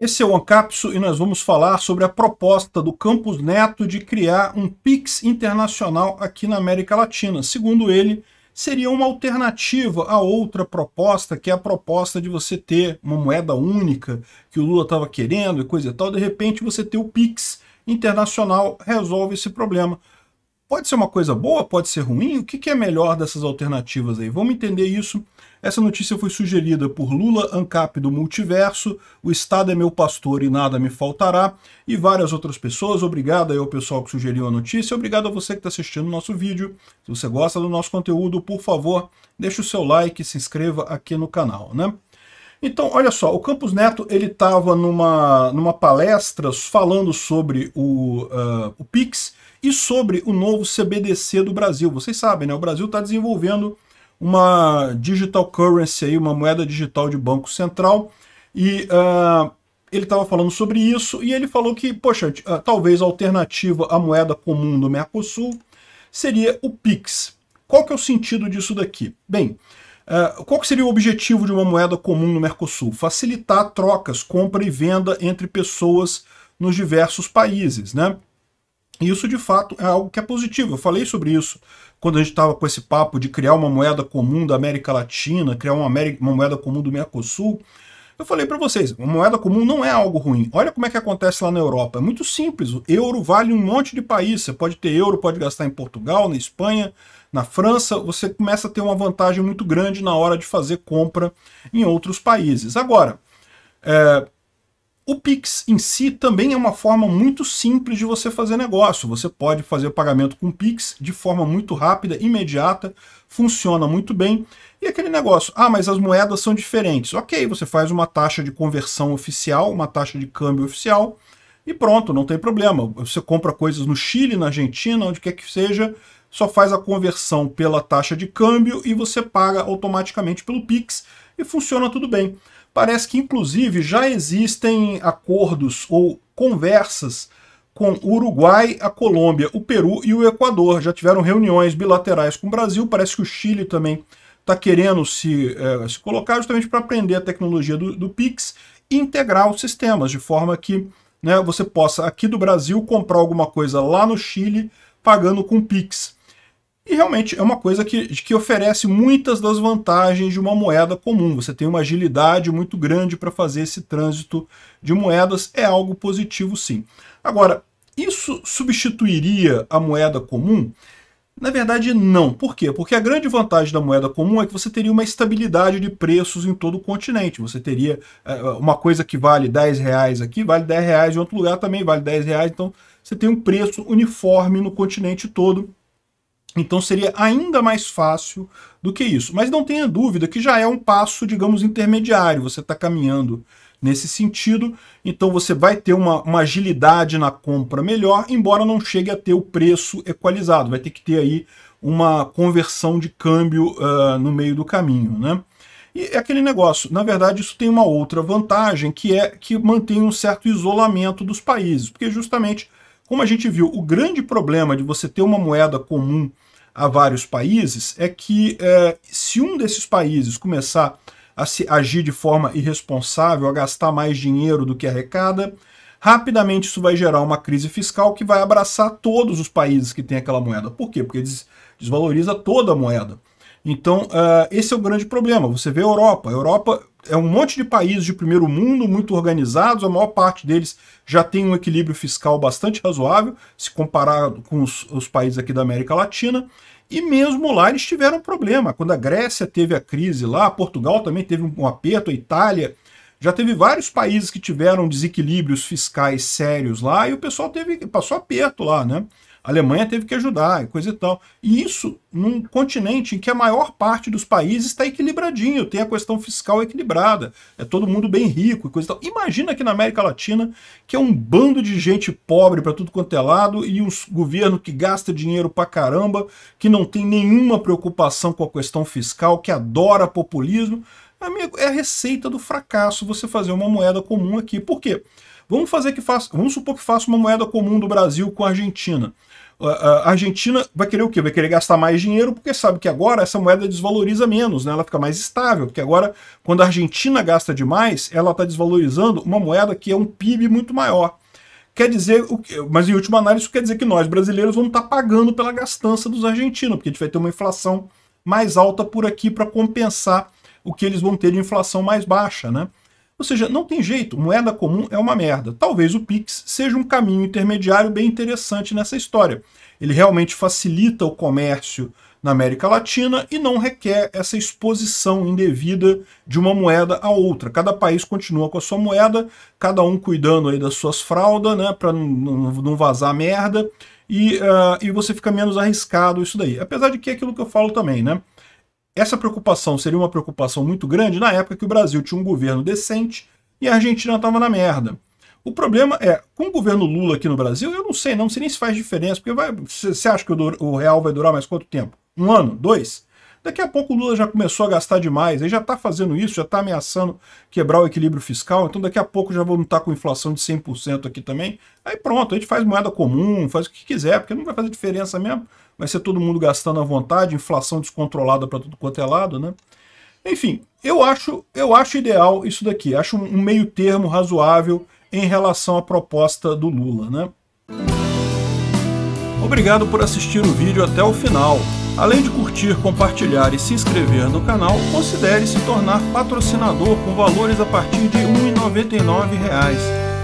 Esse é o ANCAPSU e nós vamos falar sobre a proposta do Campos Neto de criar um PIX internacional aqui na América Latina. Segundo ele, seria uma alternativa à outra proposta, que é a proposta de você ter uma moeda única, que o Lula estava querendo e coisa e tal. De repente você ter o PIX internacional resolve esse problema. Pode ser uma coisa boa, pode ser ruim, o que é melhor dessas alternativas aí? Vamos entender isso. Essa notícia foi sugerida por Lula, ANCAP do Multiverso, O Estado é Meu Pastor e Nada Me Faltará, e várias outras pessoas. Obrigado aí ao pessoal que sugeriu a notícia, obrigado a você que está assistindo o nosso vídeo. Se você gosta do nosso conteúdo, por favor, deixe o seu like e se inscreva aqui no canal, né? Então, olha só, o Campos Neto ele estava numa palestra falando sobre o PIX e sobre o novo CBDC do Brasil. Vocês sabem, né? O Brasil está desenvolvendo uma digital currency, aí, uma moeda digital de banco central, e ele estava falando sobre isso, e ele falou que, poxa, talvez a alternativa à moeda comum do Mercosul seria o PIX. Qual que é o sentido disso daqui? Bem, qual que seria o objetivo de uma moeda comum no Mercosul? Facilitar trocas, compra e venda entre pessoas nos diversos países, né? E isso, de fato, é algo que é positivo. Eu falei sobre isso quando a gente estava com esse papo de criar uma moeda comum da América Latina, criar uma moeda comum do Mercosul. Eu falei para vocês, uma moeda comum não é algo ruim. Olha como é que acontece lá na Europa. É muito simples. O euro vale um monte de país. Você pode ter euro, pode gastar em Portugal, na Espanha, na França, você começa a ter uma vantagem muito grande na hora de fazer compra em outros países. Agora, o PIX em si também é uma forma muito simples de você fazer negócio. Você pode fazer pagamento com PIX de forma muito rápida, imediata, funciona muito bem. E aquele negócio, ah, mas as moedas são diferentes. Ok, você faz uma taxa de conversão oficial, uma taxa de câmbio oficial, e pronto, não tem problema. Você compra coisas no Chile, na Argentina, onde quer que seja, só faz a conversão pela taxa de câmbio e você paga automaticamente pelo PIX e funciona tudo bem. Parece que, inclusive, já existem acordos ou conversas com o Uruguai, a Colômbia, o Peru e o Equador. Já tiveram reuniões bilaterais com o Brasil, parece que o Chile também está querendo se colocar justamente para aprender a tecnologia do PIX e integrar os sistemas, de forma que, né, você possa, aqui do Brasil, comprar alguma coisa lá no Chile, pagando com PIX. E realmente é uma coisa que oferece muitas das vantagens de uma moeda comum. Você tem uma agilidade muito grande para fazer esse trânsito de moedas, é algo positivo sim. Agora, isso substituiria a moeda comum? Na verdade não. Por quê? Porque a grande vantagem da moeda comum é que você teria uma estabilidade de preços em todo o continente. Você teria uma coisa que vale 10 reais aqui, vale 10 reais em outro lugar também, vale 10 reais, então você tem um preço uniforme no continente todo. Então seria ainda mais fácil do que isso. Mas não tenha dúvida que já é um passo, digamos, intermediário. Você está caminhando nesse sentido, então você vai ter uma agilidade na compra melhor, embora não chegue a ter o preço equalizado. Vai ter que ter aí uma conversão de câmbio no meio do caminho, né? E é aquele negócio, na verdade isso tem uma outra vantagem, que é que mantém um certo isolamento dos países, porque justamente, como a gente viu, o grande problema de você ter uma moeda comum a vários países é que se um desses países começar a se agir de forma irresponsável, a gastar mais dinheiro do que arrecada, rapidamente isso vai gerar uma crise fiscal que vai abraçar todos os países que têm aquela moeda. Por quê? Porque desvaloriza toda a moeda. Então, esse é o grande problema. Você vê a Europa. A Europa é um monte de países de primeiro mundo, muito organizados, a maior parte deles já tem um equilíbrio fiscal bastante razoável, se comparado com os países aqui da América Latina, e mesmo lá eles tiveram problema. Quando a Grécia teve a crise lá, Portugal também teve um aperto, a Itália, já teve vários países que tiveram desequilíbrios fiscais sérios lá, e o pessoal passou aperto lá, né? A Alemanha teve que ajudar e coisa e tal. E isso num continente em que a maior parte dos países está equilibradinho, tem a questão fiscal equilibrada, é todo mundo bem rico e coisa e tal. Imagina aqui na América Latina, que é um bando de gente pobre para tudo quanto é lado e um governo que gasta dinheiro pra caramba, que não tem nenhuma preocupação com a questão fiscal, que adora populismo. Amigo, é a receita do fracasso você fazer uma moeda comum aqui. Por quê? Vamos supor que faça uma moeda comum do Brasil com a Argentina. A Argentina vai querer o quê? Vai querer gastar mais dinheiro porque sabe que agora essa moeda desvaloriza menos, né? Ela fica mais estável, porque agora quando a Argentina gasta demais, ela está desvalorizando uma moeda que é um PIB muito maior. Quer dizer, mas em última análise, isso quer dizer que nós brasileiros vamos estar pagando pela gastança dos argentinos, porque a gente vai ter uma inflação mais alta por aqui para compensar o que eles vão ter de inflação mais baixa, né? Ou seja, não tem jeito, moeda comum é uma merda. Talvez o PIX seja um caminho intermediário bem interessante nessa história. Ele realmente facilita o comércio na América Latina e não requer essa exposição indevida de uma moeda a outra. Cada país continua com a sua moeda, cada um cuidando aí das suas fraldas, né, para não vazar merda, e você fica menos arriscado isso daí. Apesar de que é aquilo que eu falo também, né? Essa preocupação seria uma preocupação muito grande na época que o Brasil tinha um governo decente e a Argentina estava na merda. O problema é, com o governo Lula aqui no Brasil, eu não sei nem se faz diferença, porque você acha que o real vai durar mais quanto tempo? Um ano? Dois? Daqui a pouco o Lula já começou a gastar demais, ele já está fazendo isso, já está ameaçando quebrar o equilíbrio fiscal, então daqui a pouco já vamos estar com inflação de 100% aqui também. Aí pronto, a gente faz moeda comum, faz o que quiser, porque não vai fazer diferença mesmo. Vai ser todo mundo gastando à vontade, inflação descontrolada para tudo quanto é lado, né? Enfim, eu acho ideal isso daqui. Acho um meio termo razoável em relação à proposta do Lula, né? Obrigado por assistir o vídeo até o final. Além de curtir, compartilhar e se inscrever no canal, considere se tornar patrocinador com valores a partir de R$ 1,99.